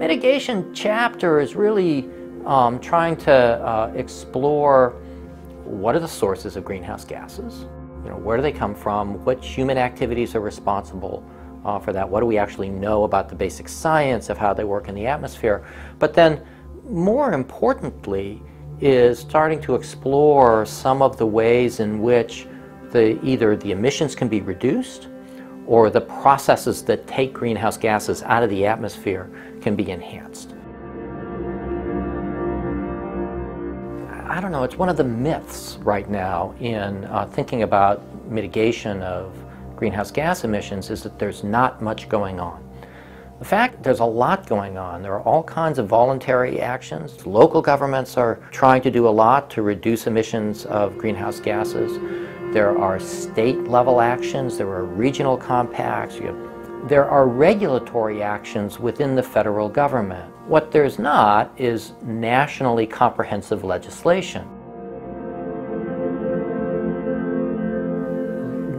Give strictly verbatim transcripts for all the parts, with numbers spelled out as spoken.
mitigation chapter is really um, trying to uh, explore what are the sources of greenhouse gases, you know, where do they come from, what human activities are responsible uh, for that, what do we actually know about the basic science of how they work in the atmosphere, but then more importantly is starting to explore some of the ways in which the, either the emissions can be reduced or the processes that take greenhouse gases out of the atmosphere can be enhanced. I don't know, it's one of the myths right now in uh, thinking about mitigation of greenhouse gas emissions is that there's not much going on. In fact, there's a lot going on. There are all kinds of voluntary actions. Local governments are trying to do a lot to reduce emissions of greenhouse gases. There are state-level actions, there are regional compacts, you have, there are regulatory actions within the federal government. What there's not is nationally comprehensive legislation.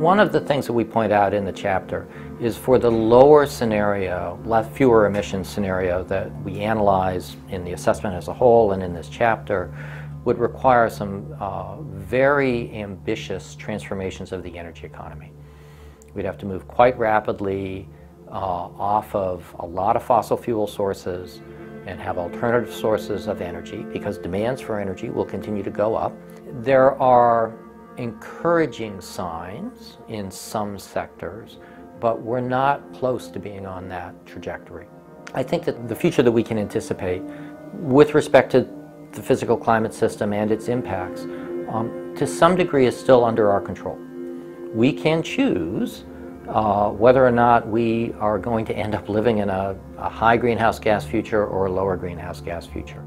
One of the things that we point out in the chapter is for the lower scenario, less fewer emissions scenario that we analyze in the assessment as a whole and in this chapter, would require some uh, very ambitious transformations of the energy economy. We'd have to move quite rapidly uh, off of a lot of fossil fuel sources and have alternative sources of energy because demands for energy will continue to go up. There are encouraging signs in some sectors, but we're not close to being on that trajectory. I think that the future that we can anticipate with respect to the physical climate system and its impacts, um, to some degree is still under our control. We can choose uh, whether or not we are going to end up living in a, a high greenhouse gas future or a lower greenhouse gas future.